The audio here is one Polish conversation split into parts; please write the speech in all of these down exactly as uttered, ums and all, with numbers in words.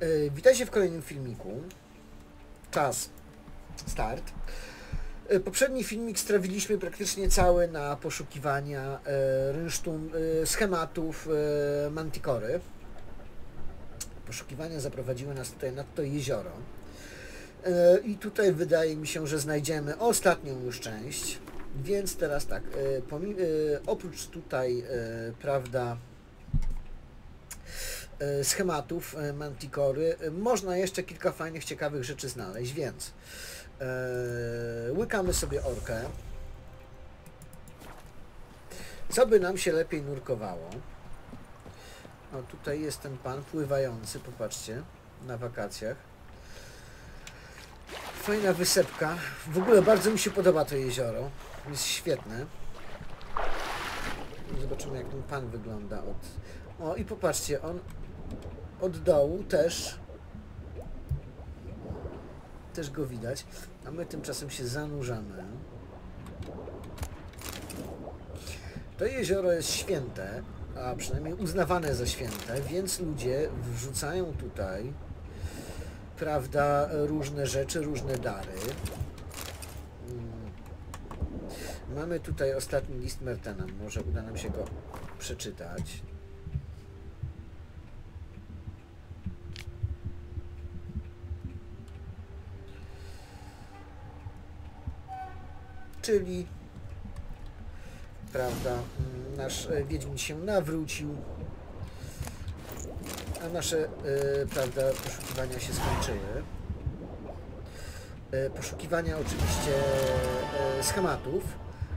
Yy, witajcie w kolejnym filmiku. Czas start. Yy, poprzedni filmik strawiliśmy praktycznie cały na poszukiwania yy, rynsztun yy, schematów yy, Mantikory. Poszukiwania zaprowadziły nas tutaj nad to jezioro. Yy, I tutaj wydaje mi się, że znajdziemy ostatnią już część. Więc teraz tak, yy, yy, oprócz tutaj, yy, prawda, schematów Mantikory, można jeszcze kilka fajnych, ciekawych rzeczy znaleźć, więc yy, łykamy sobie orkę. Co by nam się lepiej nurkowało? No tutaj jest ten pan pływający, popatrzcie, na wakacjach. Fajna wysepka. W ogóle bardzo mi się podoba to jezioro. Jest świetne. Zobaczymy, jak ten pan wygląda od... O, i popatrzcie, on od dołu też też go widać, a my tymczasem się zanurzamy. To jezioro jest święte, a przynajmniej uznawane za święte, więc ludzie wrzucają tutaj, prawda, różne rzeczy, różne dary. Mamy tutaj ostatni list Mertena, może uda nam się go przeczytać. Czyli, prawda, nasz Wiedźmin się nawrócił, a nasze, yy, prawda, poszukiwania się skończyły. Yy, poszukiwania oczywiście yy, schematów,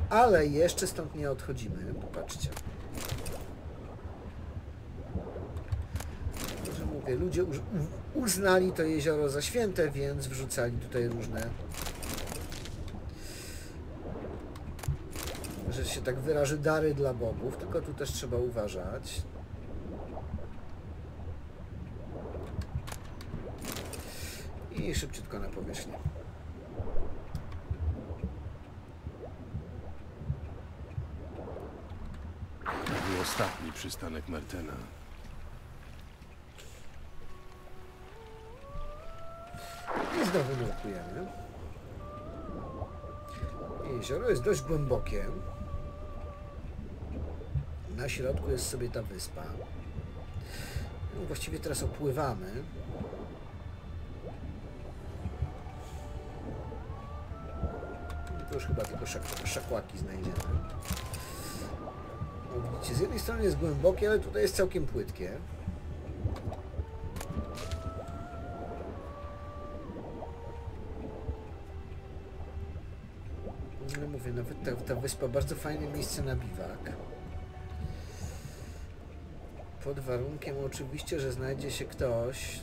ale jeszcze stąd nie odchodzimy, popatrzcie. Że mówię, ludzie uznali to jezioro za święte, więc wrzucali tutaj różne... że się tak wyraży, dary dla bogów, tylko tu też trzeba uważać. I szybciutko na powierzchnię. To był ostatni przystanek Mertena. I znowu nurkujemy. Jezioro jest dość głębokie. Na środku jest sobie ta wyspa. No, właściwie teraz opływamy. No, to już chyba tylko szak szakłaki znajdziemy. No, widzicie, z jednej strony jest głębokie, ale tutaj jest całkiem płytkie. No, mówię, nawet ta, ta wyspa, bardzo fajne miejsce na biwak. Pod warunkiem oczywiście, że znajdzie się ktoś,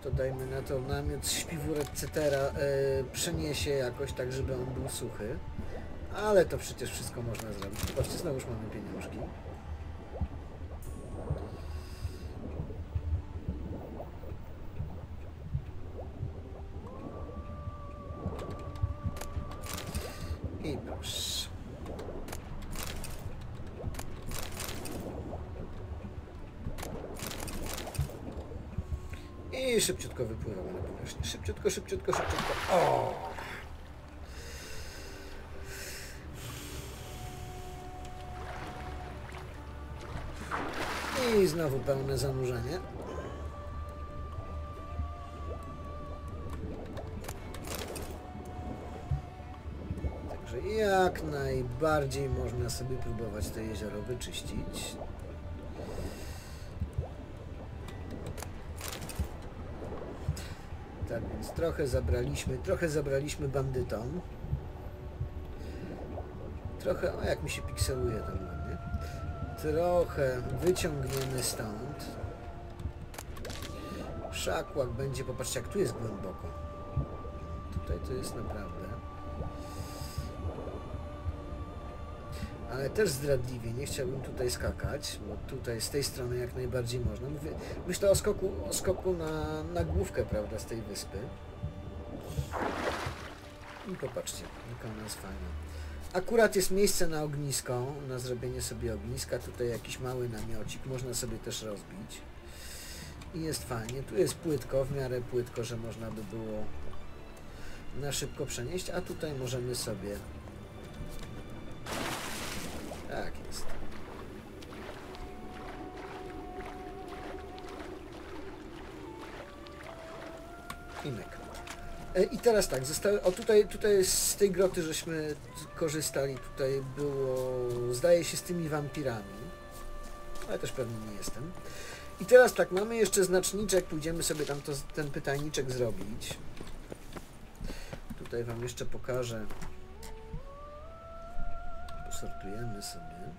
kto, dajmy na to, namiot, śpiwór, et cetera yy, przeniesie jakoś tak, żeby on był suchy. Ale to przecież wszystko można zrobić. Zobaczcie, znowu już mamy pieniążki. I proszę. I szybciutko wypływamy na powierzchnię. Szybciutko, szybciutko, szybciutko. O! I znowu pełne zanurzenie. Także jak najbardziej można sobie próbować to jezioro wyczyścić. Tak więc trochę zabraliśmy, trochę zabraliśmy bandytom. Trochę, o jak mi się pikseluje tam ładnie. Trochę wyciągniemy stąd. Szakłak będzie, popatrzcie, jak tu jest głęboko. Tutaj to jest naprawdę. Ale też zdradliwie, nie chciałbym tutaj skakać, bo tutaj z tej strony jak najbardziej można. Mówię, myślę o skoku, o skoku na, na główkę, prawda, z tej wyspy. I popatrzcie, jaka ona jest fajna. Akurat jest miejsce na ognisko, na zrobienie sobie ogniska. Tutaj jakiś mały namiocik, można sobie też rozbić. I jest fajnie. Tu jest płytko, w miarę płytko, że można by było na szybko przenieść. A tutaj możemy sobie... Tak jest. I myk. I teraz tak, zostały, o tutaj, tutaj z tej groty żeśmy korzystali, tutaj było, zdaje się, z tymi wampirami, ale też pewnie nie jestem. I teraz tak, mamy jeszcze znaczniczek, pójdziemy sobie tam to, ten pytajniczek zrobić. Tutaj wam jeszcze pokażę, posortujemy sobie,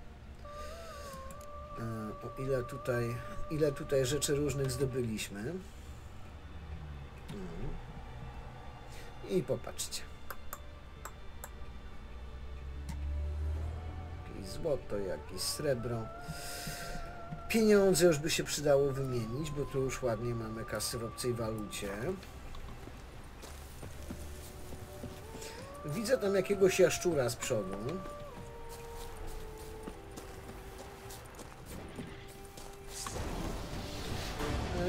o ile tutaj, ile tutaj rzeczy różnych zdobyliśmy. I popatrzcie. Jakieś złoto, jakieś srebro. Pieniądze już by się przydało wymienić, bo tu już ładnie mamy kasy w obcej walucie. Widzę tam jakiegoś jaszczura z przodu.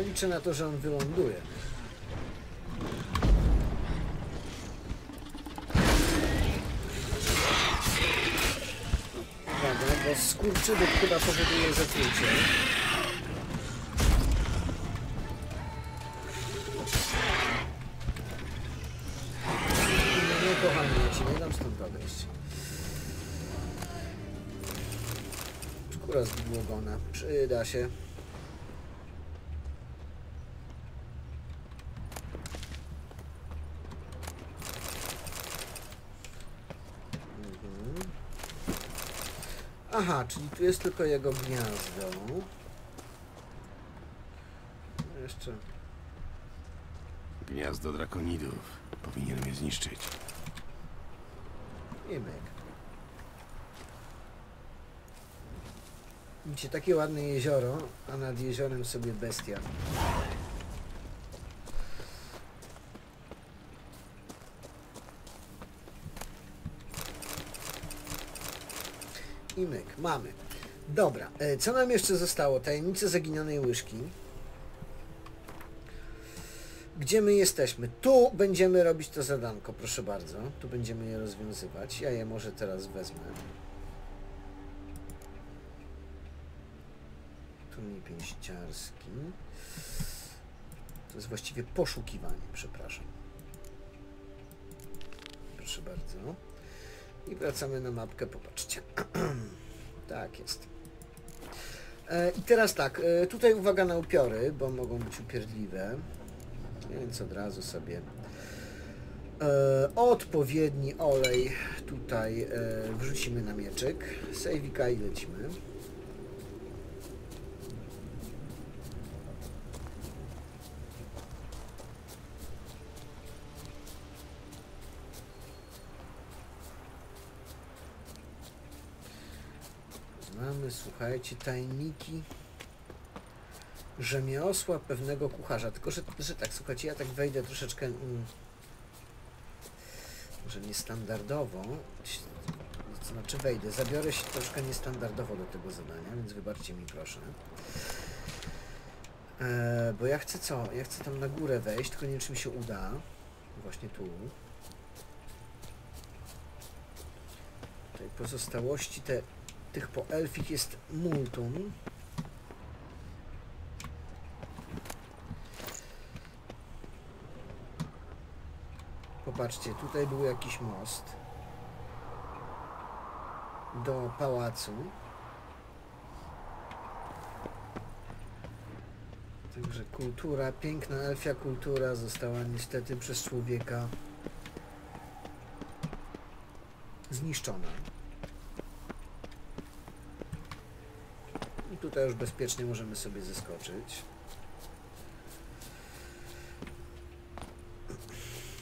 Liczę na to, że on wyląduje. Skurczybyk chyba powoduje zatrucie. Nie, kochani, ja się nie dam stąd odejść. Skóra z błogona. Przyda się. Aha, czyli tu jest tylko jego gniazdo. Jeszcze... Gniazdo drakonidów. Powinienem je zniszczyć. I myk. Widzicie, takie ładne jezioro, a nad jeziorem sobie bestia. I myk, mamy. Dobra, co nam jeszcze zostało? Tajemnica Zaginionej Łyżki. Gdzie my jesteśmy? Tu będziemy robić to zadanko, proszę bardzo. Tu będziemy je rozwiązywać. Ja je może teraz wezmę. Turniej pięściarski. To jest właściwie poszukiwanie, przepraszam. Proszę bardzo. I wracamy na mapkę, popatrzcie. Tak jest. E, I teraz tak, e, tutaj uwaga na upiory, bo mogą być upierdliwe. Więc od razu sobie e, odpowiedni olej tutaj e, wrzucimy na mieczyk. Sejwika i lecimy. Słuchajcie, tajniki rzemiosła pewnego kucharza. Tylko, że, że tak, słuchajcie, ja tak wejdę troszeczkę mm, może niestandardowo, to znaczy wejdę, zabiorę się troszkę niestandardowo do tego zadania, więc wybaczcie mi proszę. E, bo ja chcę co? Ja chcę tam na górę wejść, tylko nie wiem, czy mi się uda. Właśnie tu. Tutaj pozostałości te... Tych po elfich jest multum. Popatrzcie, tutaj był jakiś most do pałacu. Także kultura, piękna elfia kultura została niestety przez człowieka zniszczona. Tutaj już bezpiecznie możemy sobie zeskoczyć.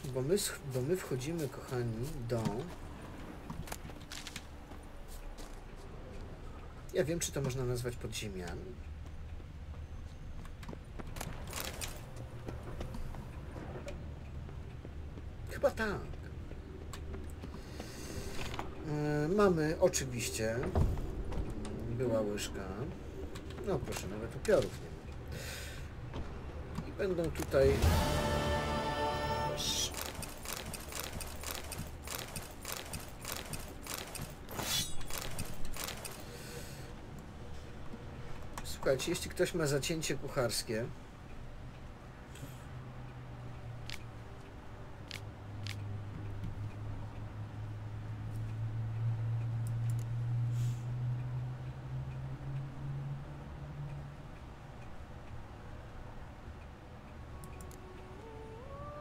Bo my, bo my wchodzimy, kochani, do... Ja wiem, czy to można nazwać podziemiami. Chyba tak. Mamy oczywiście, była łyżka, no proszę, nawet upiorów nie ma. I będą tutaj... Słuchajcie, jeśli ktoś ma zacięcie kucharskie,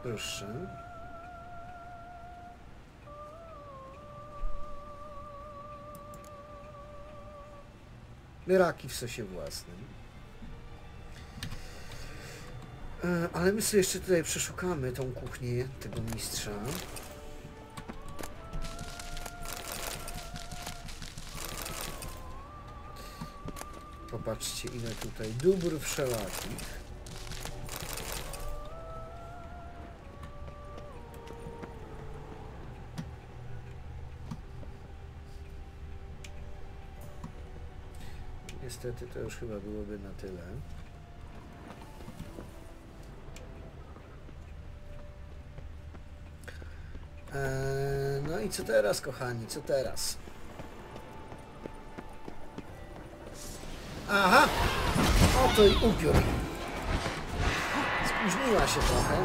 proszę. Raki w sosie własnym. E, ale my sobie jeszcze tutaj przeszukamy tą kuchnię tego mistrza. Popatrzcie, ile tutaj dóbr wszelakich. Niestety to już chyba byłoby na tyle. Eee, no i co teraz, kochani? Co teraz? Aha! Oto i upiór. Spóźniła się trochę.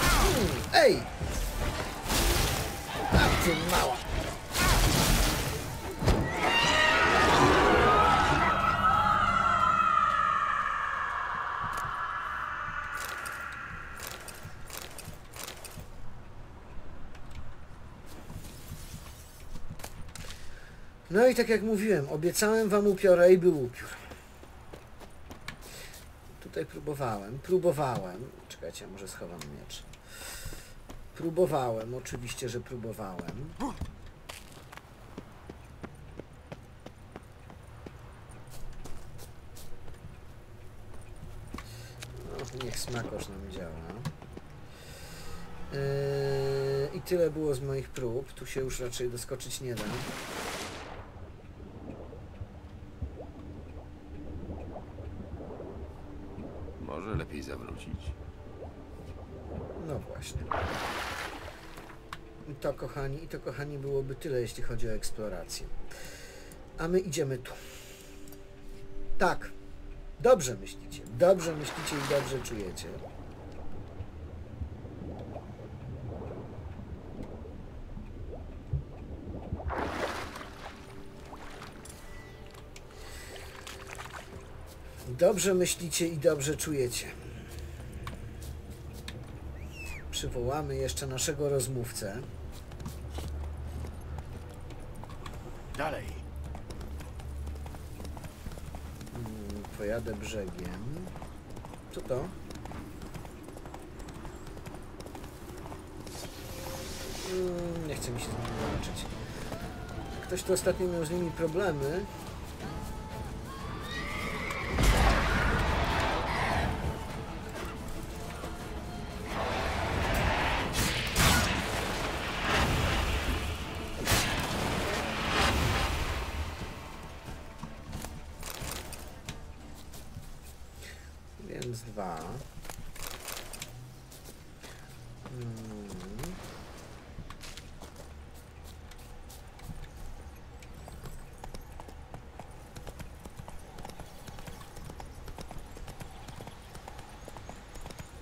Hmm, ej! Mała. No i tak jak mówiłem, obiecałem wam upiora i był upiór. Tutaj próbowałem, próbowałem. Czekajcie, może schowam miecz. Próbowałem, oczywiście, że próbowałem. No, niech smakosz nam działa. Yy, I tyle było z moich prób. Tu się już raczej doskoczyć nie da. Może lepiej zawrócić. No właśnie. I to, kochani, i to, kochani, byłoby tyle, jeśli chodzi o eksplorację. A my idziemy tu. Tak. Dobrze myślicie. Dobrze myślicie i dobrze czujecie. Dobrze myślicie i dobrze czujecie. Przywołamy jeszcze naszego rozmówcę. Dalej. Pojadę brzegiem. Co to? Nie chcę mi się z nimi zobaczyć. Ktoś tu ostatnio miał z nimi problemy. Dwa. Hmm.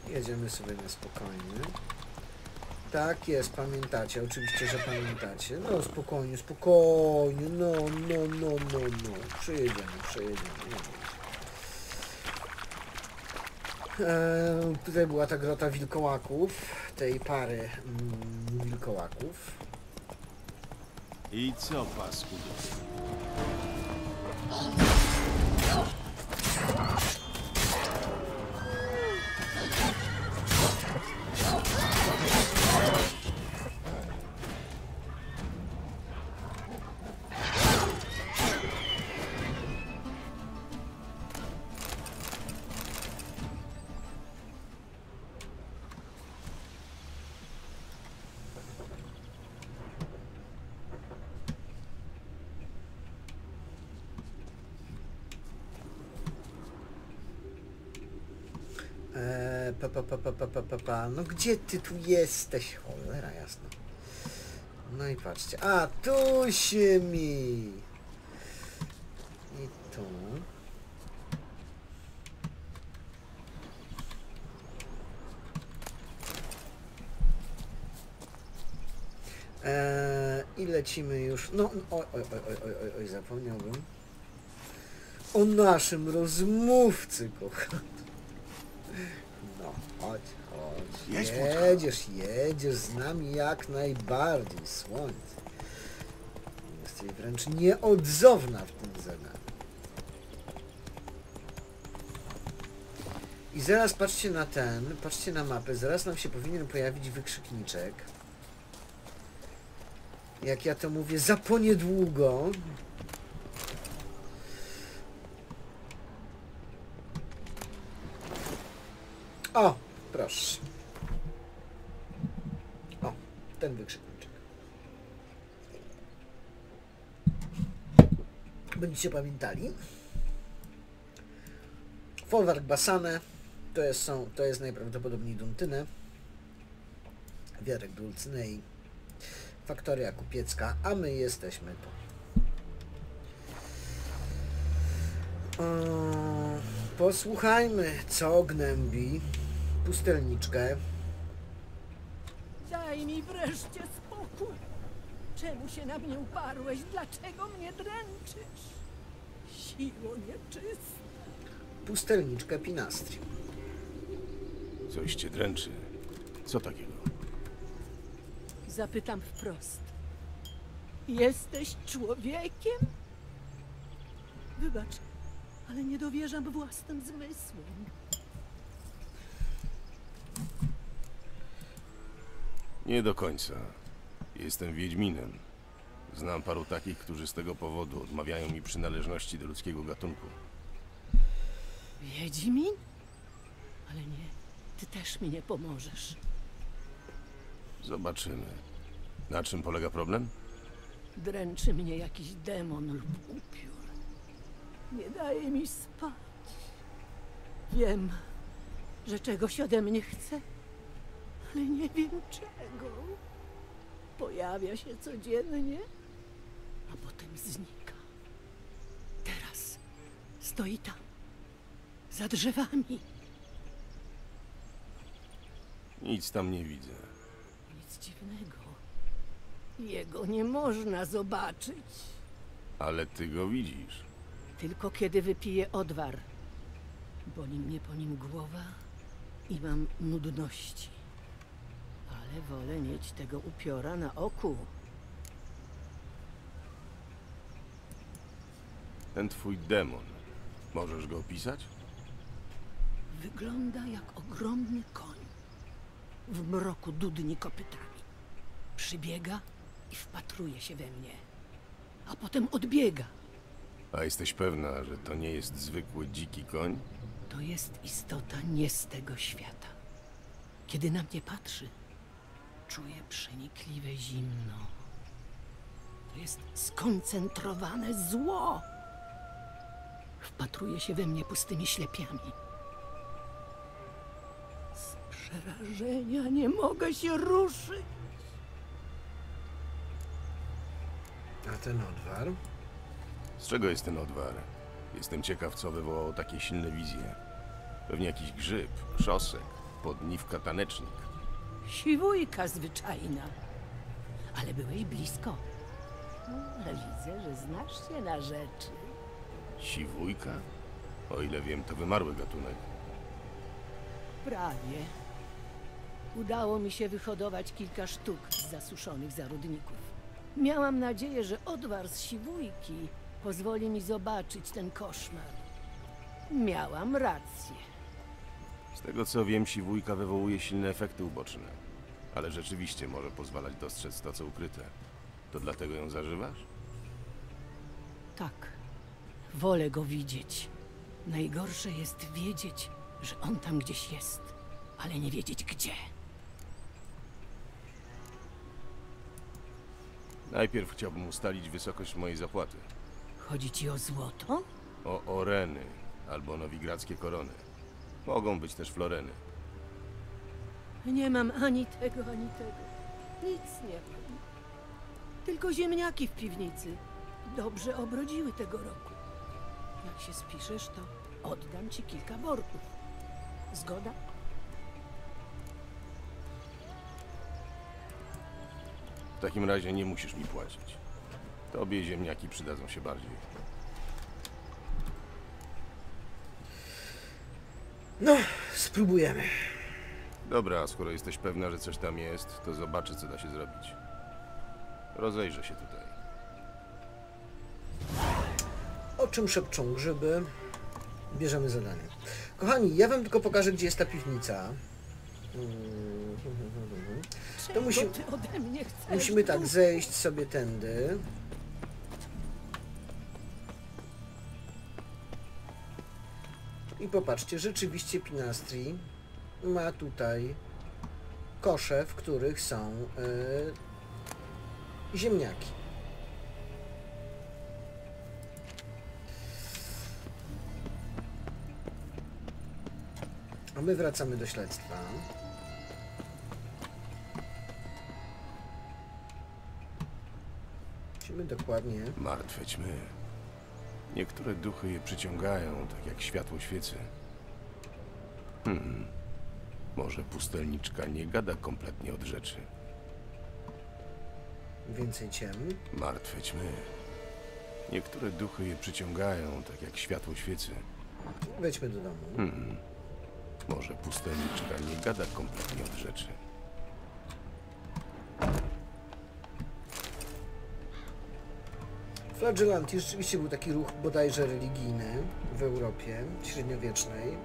Jedziemy sobie na spokojnie. Tak jest, pamiętacie, oczywiście, że pamiętacie. No spokojnie, spokojnie, no, no, no, no, no. Przejedziemy, przejedziemy. Eee, tutaj była ta grota wilkołaków, tej pary mm, wilkołaków. I co, paskudu? pa, pa, pa, pa, pa, pa, pa. No gdzie ty tu jesteś? Cholera jasno. No i patrzcie. A tu się mi. I tu. Eee, i lecimy już. No oj, oj, oj, oj, oj, oj, oj, zapomniałbym. O naszym rozmówcy, kochany. No, chodź, chodź. Jedziesz, jedziesz z nami jak najbardziej, słońce. Jesteś wręcz nieodzowna w tym zadaniu. I zaraz patrzcie na ten, patrzcie na mapę, zaraz nam się powinien pojawić wykrzykniczek. Jak ja to mówię, za poniedługo. O, proszę. O, ten wykrzykniczek. Będziecie pamiętali. Folwark Basane. To jest, są, to jest najprawdopodobniej Duntyne. Wiarek Dulcnej. Faktoria kupiecka. A my jesteśmy tu. Um, posłuchajmy, co gnębi pustelniczkę. Daj mi wreszcie spokój. Czemu się na mnie uparłeś? Dlaczego mnie dręczysz? Siło nieczysta. Pustelniczkę Pinastri. Coś cię dręczy. Co takiego? Zapytam wprost. Jesteś człowiekiem? Wybacz, ale nie dowierzam własnym zmysłom. Nie do końca. Jestem Wiedźminem. Znam paru takich, którzy z tego powodu odmawiają mi przynależności do ludzkiego gatunku. Wiedźmin? Ale nie, ty też mi nie pomożesz. Zobaczymy. Na czym polega problem? Dręczy mnie jakiś demon lub upiór. Nie daje mi spać. Wiem, że czegoś ode mnie chce, ale nie wiem czego. Pojawia się codziennie, a potem znika. Teraz stoi tam, za drzewami. Nic tam nie widzę. Nic dziwnego. Jego nie można zobaczyć. Ale ty go widzisz. Tylko kiedy wypiję odwar. Boli mnie po nim głowa i mam nudności. Ale wolę mieć tego upiora na oku. Ten twój demon. Możesz go opisać? Wygląda jak ogromny koń. W mroku dudni kopytami. Przybiega i wpatruje się we mnie. A potem odbiega. A jesteś pewna, że to nie jest zwykły dziki koń? To jest istota nie z tego świata. Kiedy na mnie patrzy, czuję przenikliwe zimno. To jest skoncentrowane zło. Wpatruje się we mnie pustymi ślepiami. Z przerażenia nie mogę się ruszyć. A ten odwar? Z czego jest ten odwar? Jestem ciekaw, co wywołało takie silne wizje. Pewnie jakiś grzyb, szosek, podniwka, tanecznik. Siwujka zwyczajna. Ale byłeś blisko. No, widzę, że znasz się na rzeczy. Siwujka? O ile wiem, to wymarły gatunek. Prawie. Udało mi się wyhodować kilka sztuk z zasuszonych zarodników. Miałam nadzieję, że odwar z siwujki pozwoli mi zobaczyć ten koszmar. Miałam rację. Z tego co wiem, siwujka wywołuje silne efekty uboczne. Ale rzeczywiście może pozwalać dostrzec to, co ukryte. To dlatego ją zażywasz? Tak. Wolę go widzieć. Najgorsze jest wiedzieć, że on tam gdzieś jest, ale nie wiedzieć gdzie. Najpierw chciałbym ustalić wysokość mojej zapłaty. Chodzi ci o złoto? O oreny albo nowigradzkie korony. Mogą być też floreny. Nie mam ani tego, ani tego. Nic nie mam. Tylko ziemniaki w piwnicy. Dobrze obrodziły tego roku. Jak się spiszesz, to oddam ci kilka worków. Zgoda? W takim razie nie musisz mi płacić. Tobie ziemniaki przydadzą się bardziej. No, spróbujemy. Dobra, skoro jesteś pewna, że coś tam jest, to zobaczę, co da się zrobić. Rozejrzę się tutaj. O czym szepczą grzyby? Bierzemy zadanie. Kochani, ja wam tylko pokażę, gdzie jest ta piwnica. To musi... musimy tak zejść sobie tędy. I popatrzcie, rzeczywiście Pinastri ma tutaj kosze, w których są yy, ziemniaki. A my wracamy do śledztwa. Musimy dokładnie... Martwe ćmy. Niektóre duchy je przyciągają, tak jak światło świecy. Hmm. Może pustelniczka nie gada kompletnie od rzeczy. Więcej ciem. Martwe ćmy. Niektóre duchy je przyciągają, tak jak światło świecy. Wejdźmy do domu. Hmm. Może pustelniczka nie gada kompletnie od rzeczy. Flagelanci rzeczywiście był taki ruch bodajże religijny w Europie średniowiecznej.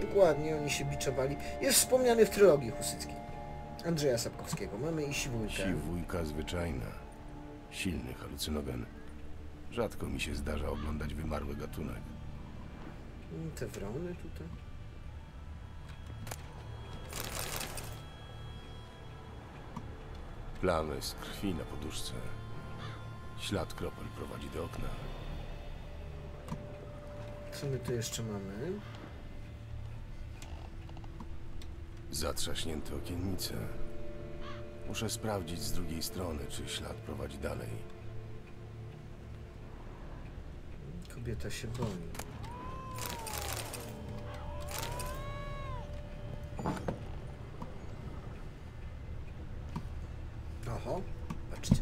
Dokładnie, oni się biczowali. Jest wspomniany w trylogii husyckiej Andrzeja Sapkowskiego. Mamy i Siwujkę. Siwujka zwyczajna. Silny halucynogen. Rzadko mi się zdarza oglądać wymarły gatunek. Te wrony tutaj. Plamy z krwi na poduszce. Ślad kropel prowadzi do okna. Co my tu jeszcze mamy? Zatrzaśnięte okiennice. Muszę sprawdzić z drugiej strony, czy ślad prowadzi dalej. Kobieta się boi. Oho, patrzcie.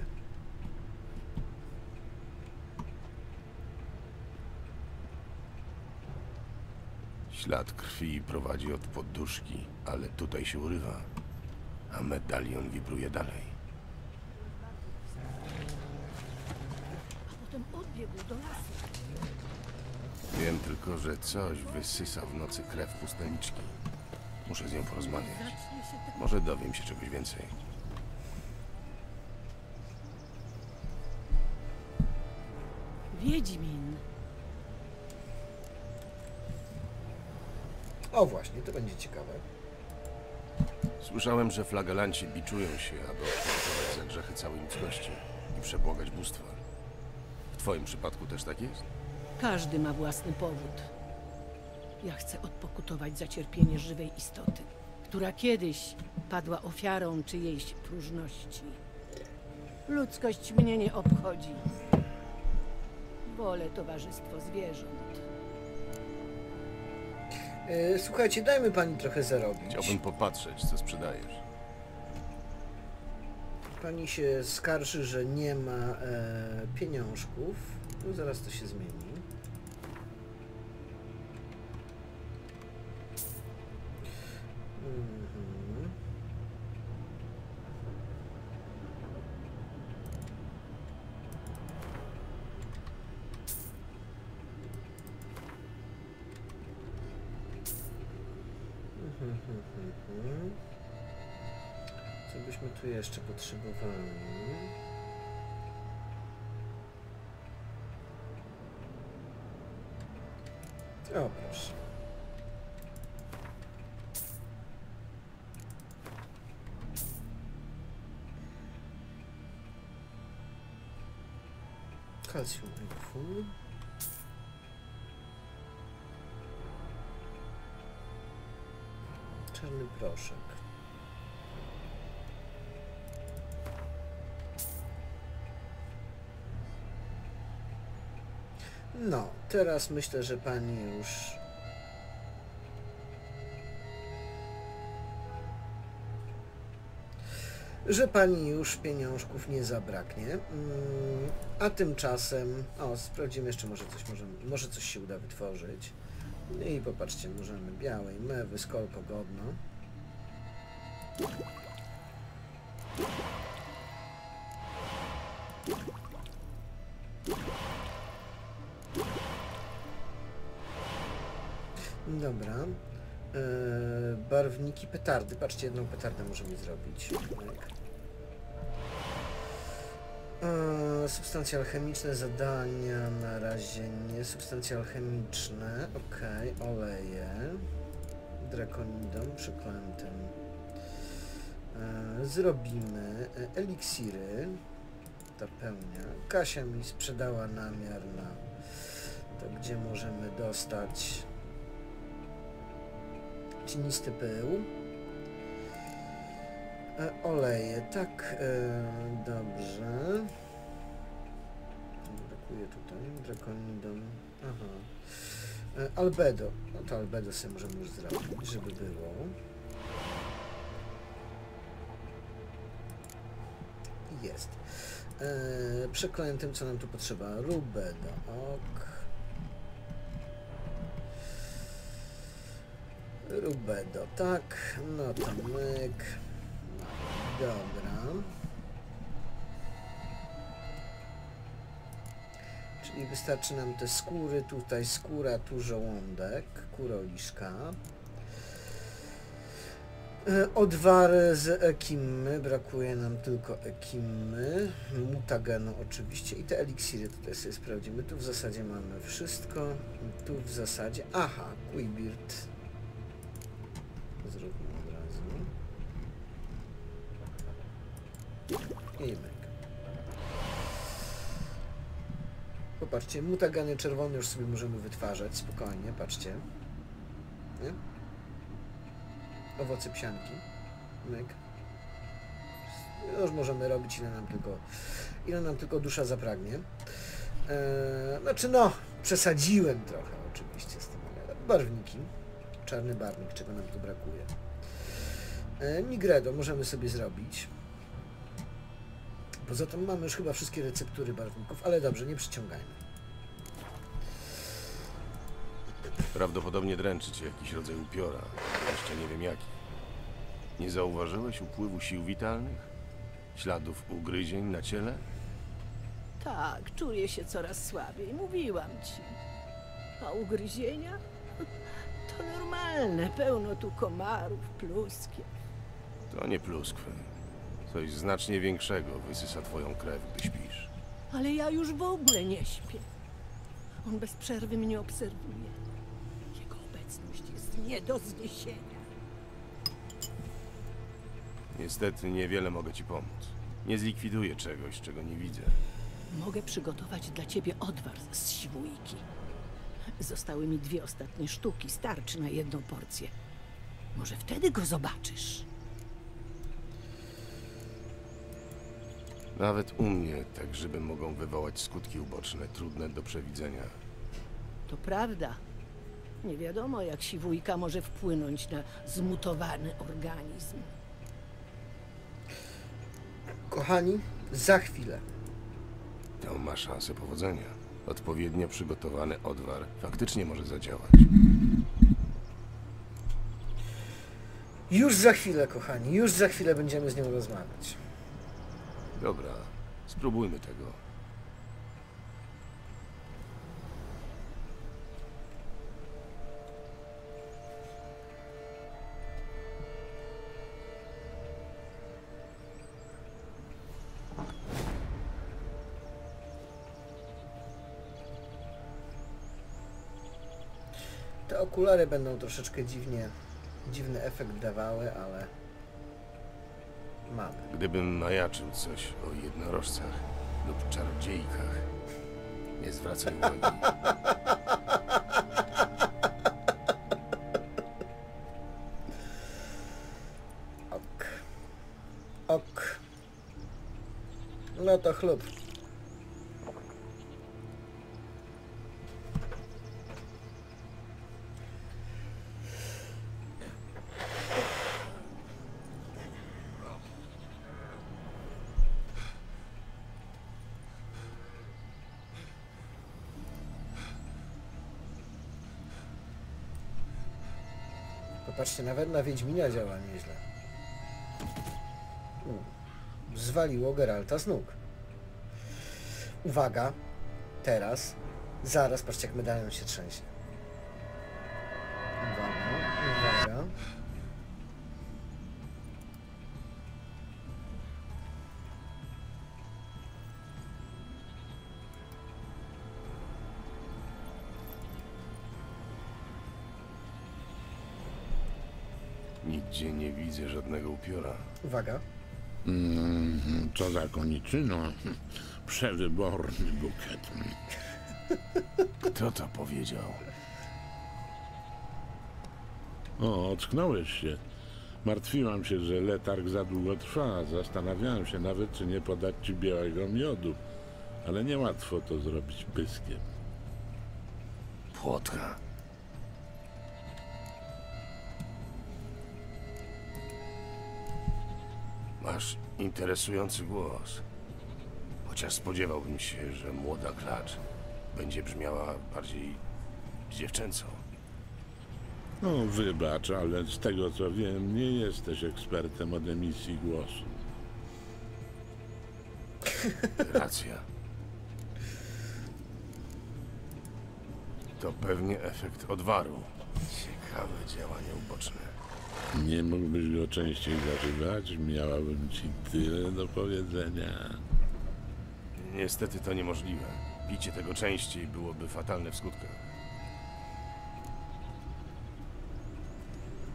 Ślad krwi prowadzi od poduszki, ale tutaj się urywa, a medalion wibruje dalej. Potem odbiegł do lasu. Wiem tylko, że coś wysysa w nocy krew pustelniczki. Muszę z nią porozmawiać. Może dowiem się czegoś więcej. Wiedźmin. O właśnie, to będzie ciekawe. Słyszałem, że flagelanci biczują się, aby odpoczywać za grzechy całej ludzkości i przebłagać bóstwa. W twoim przypadku też tak jest? Każdy ma własny powód. Ja chcę odpokutować za cierpienie żywej istoty, która kiedyś padła ofiarą czyjejś próżności. Ludzkość mnie nie obchodzi. Wolę towarzystwo zwierząt. Yy, słuchajcie, dajmy pani trochę zarobić. Chciałbym popatrzeć, co sprzedajesz. Pani się skarży, że nie ma e, pieniążków. No, zaraz to się zmieni. Mm-hmm. Co byśmy tu jeszcze potrzebowali? O, proszę. Kalcium Equum. szklany proszek. No, teraz myślę, że pani już... że pani już pieniążków nie zabraknie, a tymczasem, o, sprawdzimy jeszcze, może coś, możemy, może coś się uda wytworzyć. I popatrzcie, możemy białej mewy, skoro pogodno. Dobra. Yy, barwniki petardy. Patrzcie, jedną petardę możemy zrobić. Yy, substancje alchemiczne, zadania na razie nie. Substancje alchemiczne, okej, okay. Oleje. Drakonidom, przeklętym. Yy, zrobimy eliksiry. Ta pełnia. Kasia mi sprzedała namiar na to, gdzie możemy dostać cienisty pył. E, oleje, tak, e, dobrze. Brakuje tutaj, drakonidon. Aha. E, albedo. No to albedo sobie możemy już zrobić, żeby było. Jest. E, Przeklętym, co nam tu potrzeba? Rubedo. Ok. Rubedo, tak, no to myk, dobra. Czyli wystarczy nam te skóry, tutaj skóra, tu żołądek, kuroliszka. Odwary z ekimmy, brakuje nam tylko ekimmy, mutagenu oczywiście i te eliksiry tutaj sobie sprawdzimy. Tu w zasadzie mamy wszystko, tu w zasadzie, aha, Quibird. Zróbmy od razu. I myk. Popatrzcie, mutagany czerwone już sobie możemy wytwarzać spokojnie, patrzcie. Nie? Owoce psianki. Myk. Już możemy robić, ile nam tylko, ile nam tylko dusza zapragnie. Eee, znaczy no, przesadziłem trochę oczywiście z tym, ale barwniki. Czarny barwnik, czego nam tu brakuje. E, Migredo możemy sobie zrobić. Poza tym mamy już chyba wszystkie receptury barwników, ale dobrze, nie przyciągajmy. Prawdopodobnie dręczy cię jakiś rodzaj upiora, jeszcze nie wiem jaki. Nie zauważyłeś upływu sił witalnych? Śladów ugryzień na ciele? Tak, czuję się coraz słabiej, mówiłam ci. A ugryzienia? To normalne, pełno tu komarów, pluskiew. To nie pluskwy. Coś znacznie większego wysysa twoją krew, gdy śpisz. Ale ja już w ogóle nie śpię. On bez przerwy mnie obserwuje. Jego obecność jest nie do zniesienia. Niestety niewiele mogę ci pomóc. Nie zlikwiduję czegoś, czego nie widzę. Mogę przygotować dla ciebie odwar z siwujki. Zostały mi dwie ostatnie sztuki, starczy na jedną porcję. Może wtedy go zobaczysz? Nawet u mnie te grzyby mogą wywołać skutki uboczne, trudne do przewidzenia. To prawda. Nie wiadomo, jak siwujka może wpłynąć na zmutowany organizm. Kochani, za chwilę. To ma szansę powodzenia. Odpowiednio przygotowany odwar faktycznie może zadziałać. Już za chwilę, kochani, już za chwilę będziemy z nią rozmawiać. Dobra, spróbujmy tego. Okulary będą troszeczkę dziwnie, dziwny efekt dawały, ale mamy. Gdybym majaczył coś o jednorożcach lub czarodziejkach, nie zwracaj uwagi. No to chlub. Patrzcie, nawet na Wiedźmina działa nieźle. U, zwaliło Geralta z nóg. Uwaga, teraz, zaraz, patrzcie jak medalion się trzęsie. Uwaga, uwaga. Nigdzie nie widzę żadnego upiora. Uwaga. Mm, co za koniczyno. Przewyborny bukiet. Kto to powiedział? O, ocknąłeś się. Martwiłam się, że letarg za długo trwa. Zastanawiałem się nawet, czy nie podać ci białego miodu. Ale niełatwo to zrobić pyskiem. Płotka. Masz interesujący głos, chociaż spodziewałbym się, że młoda klacz będzie brzmiała bardziej dziewczęco. No wybacz, ale z tego co wiem, nie jesteś ekspertem od emisji głosu. Racja. To pewnie efekt odwaru. Ciekawe działanie uboczne. Nie mógłbyś go częściej zażywać? Miałabym ci tyle do powiedzenia. Niestety to niemożliwe. Picie tego częściej byłoby fatalne w skutkach.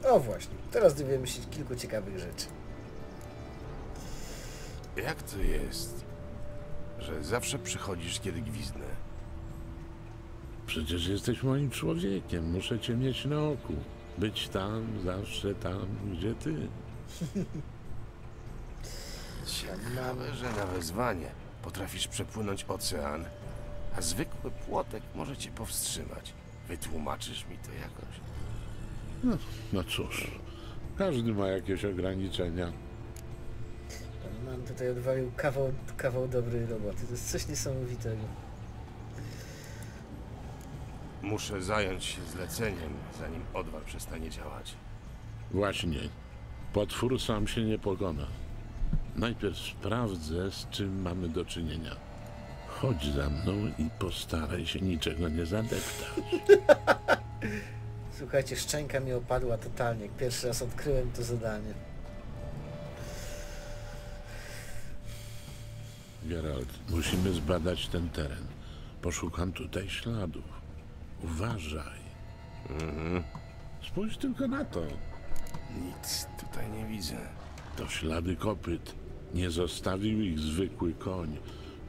O właśnie, teraz dowiemy się kilku ciekawych rzeczy. Jak to jest, że zawsze przychodzisz, kiedy gwizdnę? Przecież jesteś moim człowiekiem, muszę cię mieć na oku. Być tam, zawsze tam, gdzie ty. Ciekawe, że na wezwanie potrafisz przepłynąć ocean, a zwykły płotek może cię powstrzymać. Wytłumaczysz mi to jakoś? No, no cóż, każdy ma jakieś ograniczenia. Mam tutaj odwalił kawał, kawał dobrej roboty. To jest coś niesamowitego. Muszę zająć się zleceniem, zanim odwar przestanie działać. Właśnie. Potwór sam się nie pokona. Najpierw sprawdzę, z czym mamy do czynienia. Chodź za mną i postaraj się niczego nie zadeptać. Słuchajcie, szczęka mi opadła totalnie. Pierwszy raz odkryłem to zadanie. Geralt, musimy zbadać ten teren. Poszukam tutaj śladów. Uważaj. Mhm. Spójrz tylko na to. Nic tutaj nie widzę. To ślady kopyt. Nie zostawił ich zwykły koń.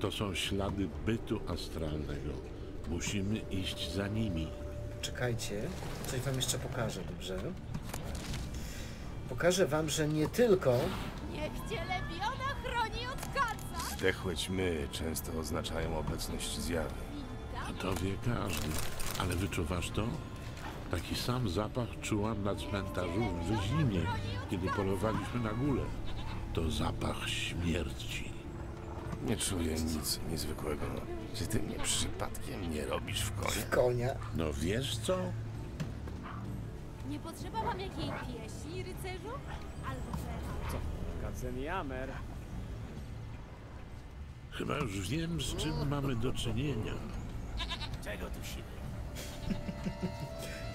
To są ślady bytu astralnego. Musimy iść za nimi. Czekajcie, coś wam jeszcze pokażę, dobrze? Pokażę wam, że nie tylko... Niech cię lewiona chroni od kaca! Zdechłe ćmy często oznaczają obecność zjawy. A to wie każdy. Ale wyczuwasz to? Taki sam zapach czułam na cmentarzu w Wyzimie, kiedy polowaliśmy na gulę. To zapach śmierci. Nie czuję nic niezwykłego. Czy ty mnie przypadkiem nie robisz w konia? W konia? No wiesz co? Nie potrzeba wam jakiej pieśni, rycerzu? Albo co? Kaceniamer. Chyba już wiem, z czym mamy do czynienia. Czego tu się...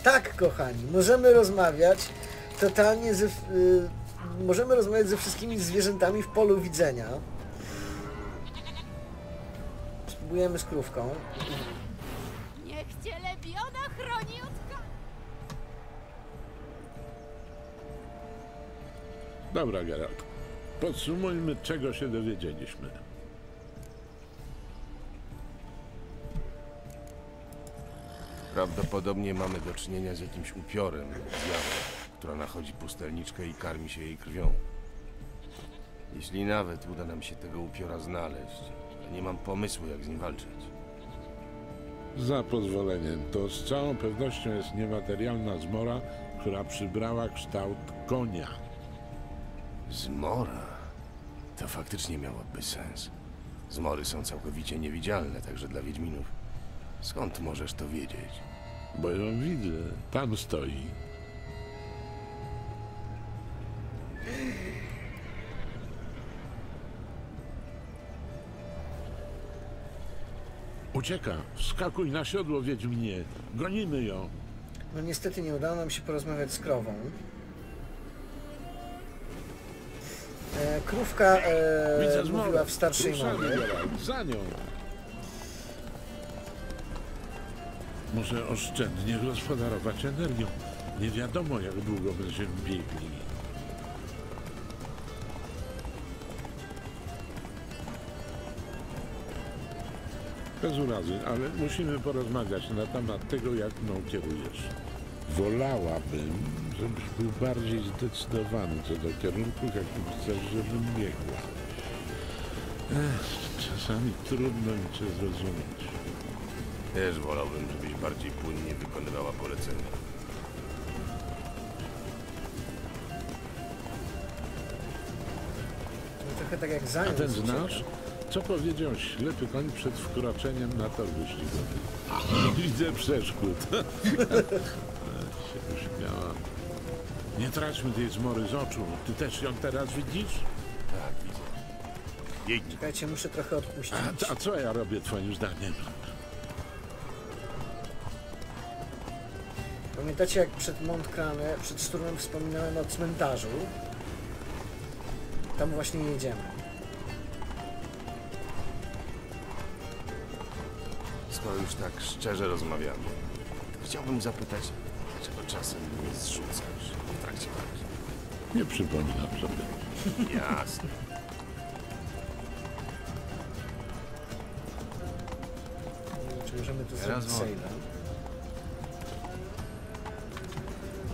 Tak, kochani, możemy rozmawiać totalnie ze, yy, możemy rozmawiać ze wszystkimi zwierzętami w polu widzenia. Spróbujemy z krówką. Niech cię lewiona chroni od kaca. Dobra, Geralt. Podsumujmy, czego się dowiedzieliśmy. Prawdopodobnie mamy do czynienia z jakimś upiorem, zjawą, która nachodzi pustelniczkę i karmi się jej krwią. Jeśli nawet uda nam się tego upiora znaleźć, to nie mam pomysłu, jak z nim walczyć. Za pozwoleniem, to z całą pewnością jest niematerialna zmora, która przybrała kształt konia. Zmora? To faktycznie miałoby sens. Zmory są całkowicie niewidzialne, także dla wiedźminów. Skąd możesz to wiedzieć? Bo ją widzę. Tam stoi. Ucieka. Wskakuj na siodło, wiedźminie. Gonimy ją. No niestety nie udało nam się porozmawiać z krową. E, krówka e, Widzę mówiła w starszej mowie. Za nią. Może oszczędnie gospodarować energią. Nie wiadomo, jak długo będziemy biegli. Bez urazy, ale musimy porozmawiać na temat tego, jak mną kierujesz. Wolałabym, żebyś był bardziej zdecydowany co do kierunku, jakim chcesz, żebym biegła. Ech, czasami trudno mi cię zrozumieć. Też wolałbym, żebyś bardziej płynnie wykonywała polecenia. No, trochę tak jak zając. A ten znasz? Co powiedział ślepy koń przed wkroczeniem na tor wyścigowy? Widzę przeszkód. się uśmiałam. Nie traćmy tej zmory z oczu. Ty też ją teraz widzisz? Tak, widzę. Jedź. Czekajcie, muszę trochę odpuścić. A, a co ja robię twoim zdaniem? Pamiętacie, jak przed Montcrane, przed szturmem wspominałem o cmentarzu? Tam właśnie jedziemy. Skoro już tak szczerze rozmawiamy, chciałbym zapytać, dlaczego czasem mnie zrzucasz w trakcie walki? Nie przypominam sobie. Jasne. Czy możemy tu zrobić sejna?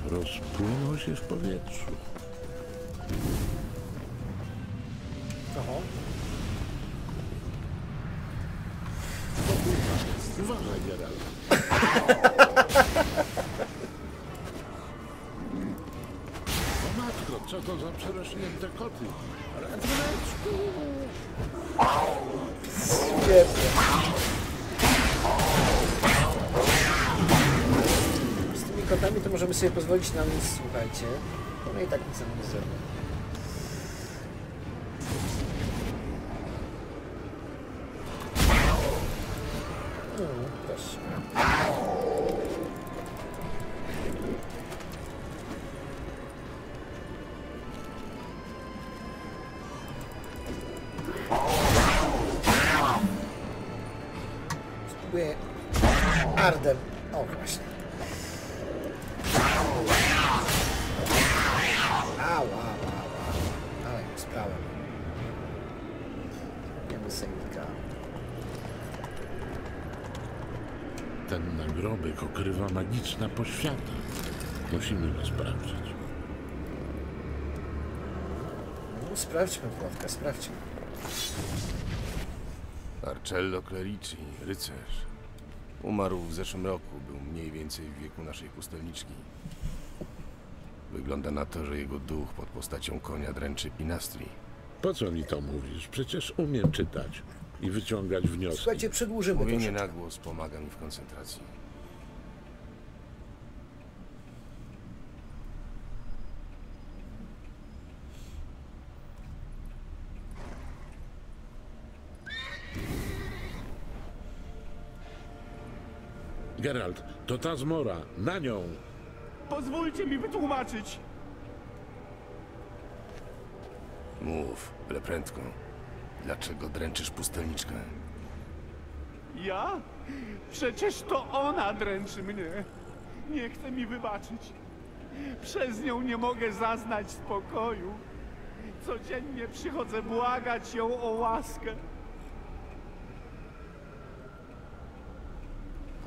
Rozpłynął się w powietrzu. Aha. O kurwa, uważaj, Geralt. O matko, co to za przerośnięte koty? Radweczku! To możemy sobie pozwolić na nic, słuchajcie. No i tak nic nam nie zrobię. No, proszę. Spróbuję ardem. O, właśnie. Ten nagrobek okrywa magiczna poświata. Musimy go sprawdzić. No, sprawdźmy, Płotka, sprawdźmy. Arcello Clerici, rycerz. Umarł w zeszłym roku, był mniej więcej w wieku naszej pustelniczki. Wygląda na to, że jego duch pod postacią konia dręczy Pinastri. Po co mi to mówisz? Przecież umiem czytać i wyciągać wnioski. Słuchajcie, przedłużymy to. Mówienie na głos pomaga mi w koncentracji. Geralt, to ta zmora. Na nią! Pozwólcie mi wytłumaczyć! Mów, ale prędko. Dlaczego dręczysz pustelniczkę? Ja? Przecież to ona dręczy mnie. Nie chce mi wybaczyć. Przez nią nie mogę zaznać spokoju. Codziennie przychodzę błagać ją o łaskę.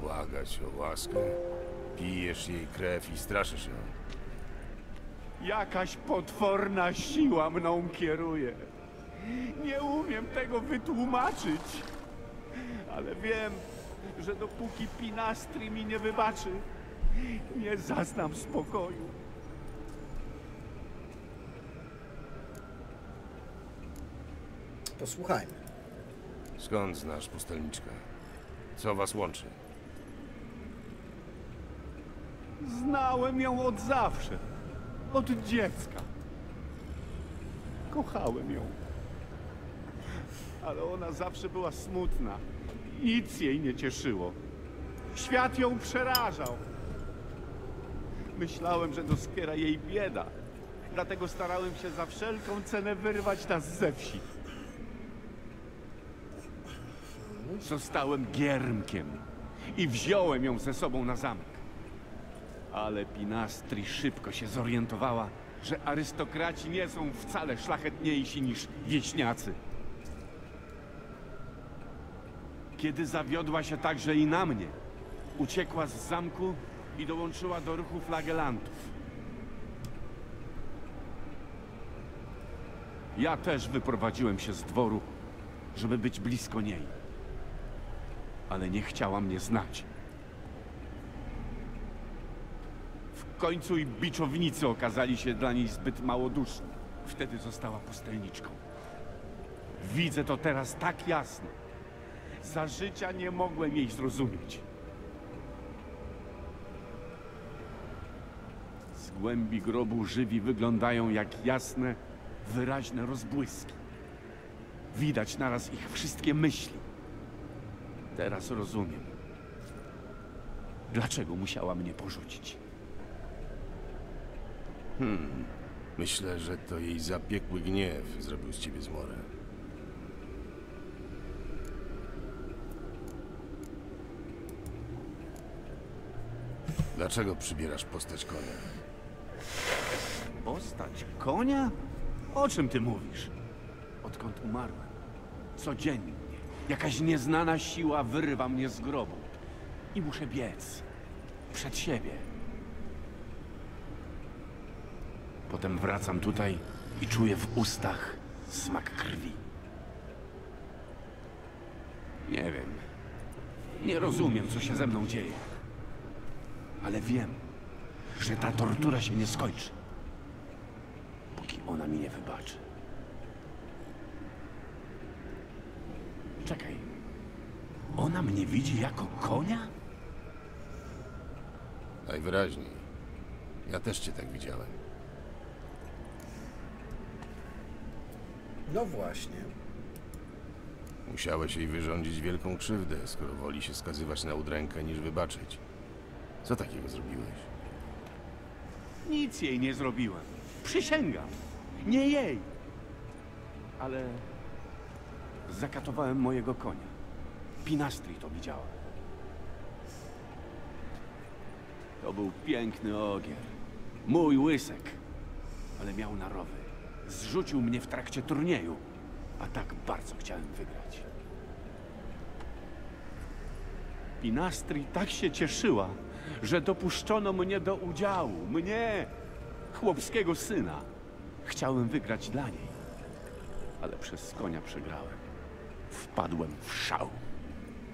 Błagać o łaskę? Pijesz jej krew i straszysz ją. Jakaś potworna siła mną kieruje. Nie umiem tego wytłumaczyć. Ale wiem, że dopóki Pinastri mi nie wybaczy, nie zaznam spokoju. Posłuchajmy. Skąd znasz pustelniczkę? Co was łączy? Znałem ją od zawsze. Od dziecka. Kochałem ją. Ale ona zawsze była smutna. Nic jej nie cieszyło. Świat ją przerażał. Myślałem, że doskwiera jej bieda. Dlatego starałem się za wszelką cenę wyrwać nas ze wsi. Zostałem giermkiem i wziąłem ją ze sobą na zamek. Ale Pinastri szybko się zorientowała, że arystokraci nie są wcale szlachetniejsi niż wieśniacy. Kiedy zawiodła się także i na mnie, uciekła z zamku i dołączyła do ruchu flagelantów. Ja też wyprowadziłem się z dworu, żeby być blisko niej. Ale nie chciała mnie znać. W końcu i biczownicy okazali się dla niej zbyt małoduszni. Wtedy została pustelniczką. Widzę to teraz tak jasno. Za życia nie mogłem jej zrozumieć. Z głębi grobu żywi wyglądają jak jasne, wyraźne rozbłyski. Widać naraz ich wszystkie myśli. Teraz rozumiem, dlaczego musiała mnie porzucić. Hmm, myślę, że to jej zapiekły gniew zrobił z ciebie zmorę. Dlaczego przybierasz postać konia? Postać konia? O czym ty mówisz? Odkąd umarłem? Codziennie. Jakaś nieznana siła wyrywa mnie z grobu i muszę biec przed siebie. Potem wracam tutaj i czuję w ustach smak krwi. Nie wiem, nie rozumiem, co się ze mną dzieje, ale wiem, że ta tortura się nie skończy, póki ona mi nie wybaczy. Czekaj, ona mnie widzi jako konia? Najwyraźniej. Ja też cię tak widziałem. No właśnie. Musiałeś jej wyrządzić wielką krzywdę, skoro woli się skazywać na udrękę niż wybaczyć. Co takiego zrobiłeś? Nic jej nie zrobiłem. Przysięgam. Nie jej. Ale... zakatowałem mojego konia. Pinastri to widziała. To był piękny ogier. Mój łysek. Ale miał narowy. Zrzucił mnie w trakcie turnieju. A tak bardzo chciałem wygrać. Pinastri tak się cieszyła, że dopuszczono mnie do udziału. Mnie, chłopskiego syna. Chciałem wygrać dla niej. Ale przez konia przegrałem. Wpadłem w szał.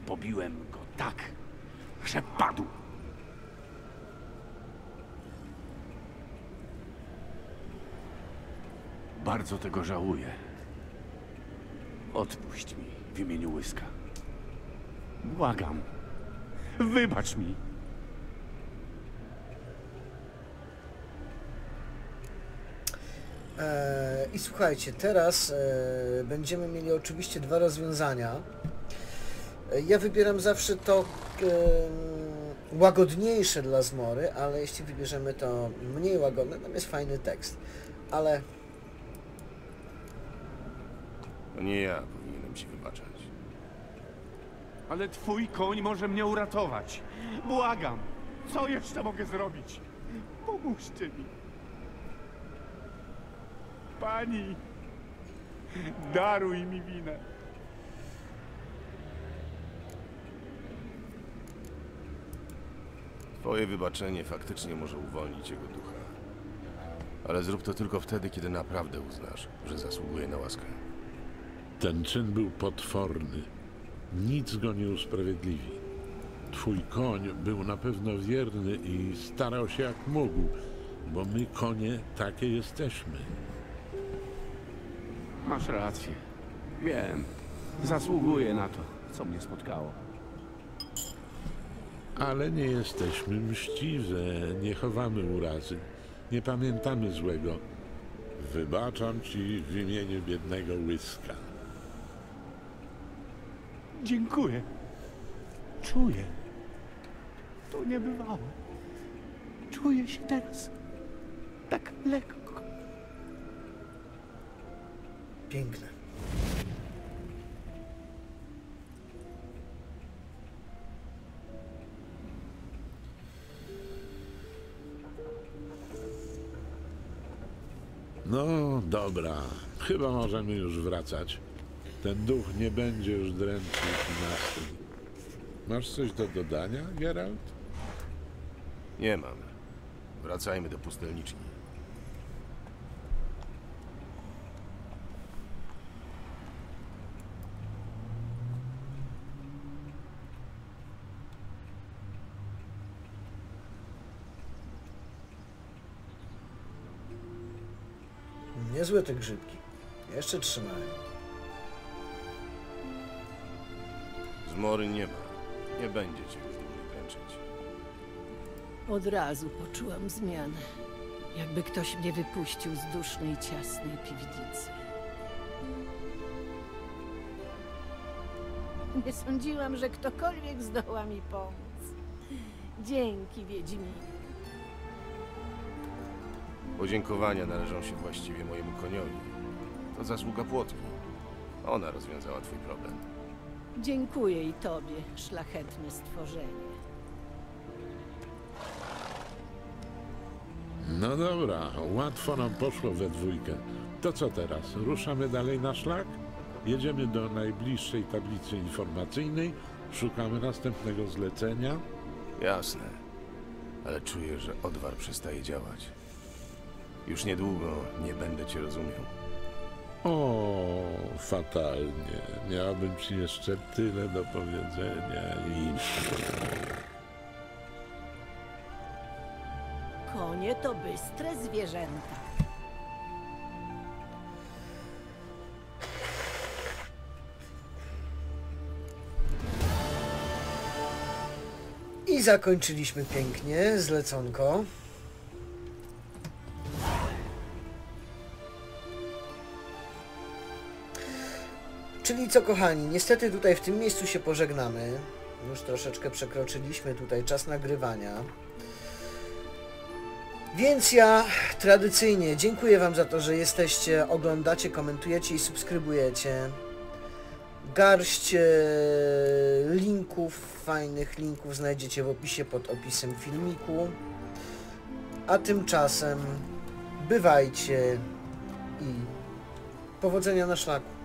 Pobiłem go tak, że padł. Bardzo tego żałuję. Odpuść mi w imieniu Łyska. Błagam. Wybacz mi. I słuchajcie, teraz będziemy mieli oczywiście dwa rozwiązania. Ja wybieram zawsze to łagodniejsze dla zmory, ale jeśli wybierzemy to mniej łagodne, tam jest fajny tekst. Ale... to nie ja powinienem ci wybaczać. Ale twój koń może mnie uratować. Błagam! Co jeszcze mogę zrobić? Pomóżcie mi! Pani, daruj mi winę. Twoje wybaczenie faktycznie może uwolnić jego ducha. Ale zrób to tylko wtedy, kiedy naprawdę uznasz, że zasługuje na łaskę. Ten czyn był potworny. Nic go nie usprawiedliwi. Twój koń był na pewno wierny i starał się jak mógł, bo my, konie, takie jesteśmy. Masz rację. Wiem. Zasługuję na to, co mnie spotkało. Ale nie jesteśmy mściwe, nie chowamy urazy, nie pamiętamy złego. Wybaczam ci w imieniu biednego Łyska. Dziękuję. Czuję. To nie bywało. Czuję się teraz tak lekko. Piękne. No dobra, chyba możemy już wracać. Ten duch nie będzie już dręczył Pinastri. Masz coś do dodania, Geralt? Nie mam. Wracajmy do pustelniczki. Niezłe te grzybki. Jeszcze trzymają. Zmory nie ma. Nie będzie cię już dłużej kręczyć. Od razu poczułam zmianę. Jakby ktoś mnie wypuścił z dusznej, ciasnej piwnicy. Nie sądziłam, że ktokolwiek zdoła mi pomóc. Dzięki, Wiedźminie. Podziękowania należą się właściwie mojemu koniowi. To zasługa Płotki. Ona rozwiązała twój problem. Dziękuję i tobie, szlachetne stworzenie. No dobra, łatwo nam poszło we dwójkę. To co teraz? Ruszamy dalej na szlak? Jedziemy do najbliższej tablicy informacyjnej, szukamy następnego zlecenia? Jasne, ale czuję, że odwar przestaje działać. Już niedługo nie będę cię rozumiał. O, fatalnie. Miałbym ci jeszcze tyle do powiedzenia i... Konie to bystre zwierzęta. I zakończyliśmy pięknie zleconko. Czyli co, kochani, niestety tutaj w tym miejscu się pożegnamy. Już troszeczkę przekroczyliśmy tutaj czas nagrywania. Więc ja tradycyjnie dziękuję wam za to, że jesteście, oglądacie, komentujecie i subskrybujecie. Garść linków, fajnych linków znajdziecie w opisie pod opisem filmiku. A tymczasem bywajcie i powodzenia na szlaku.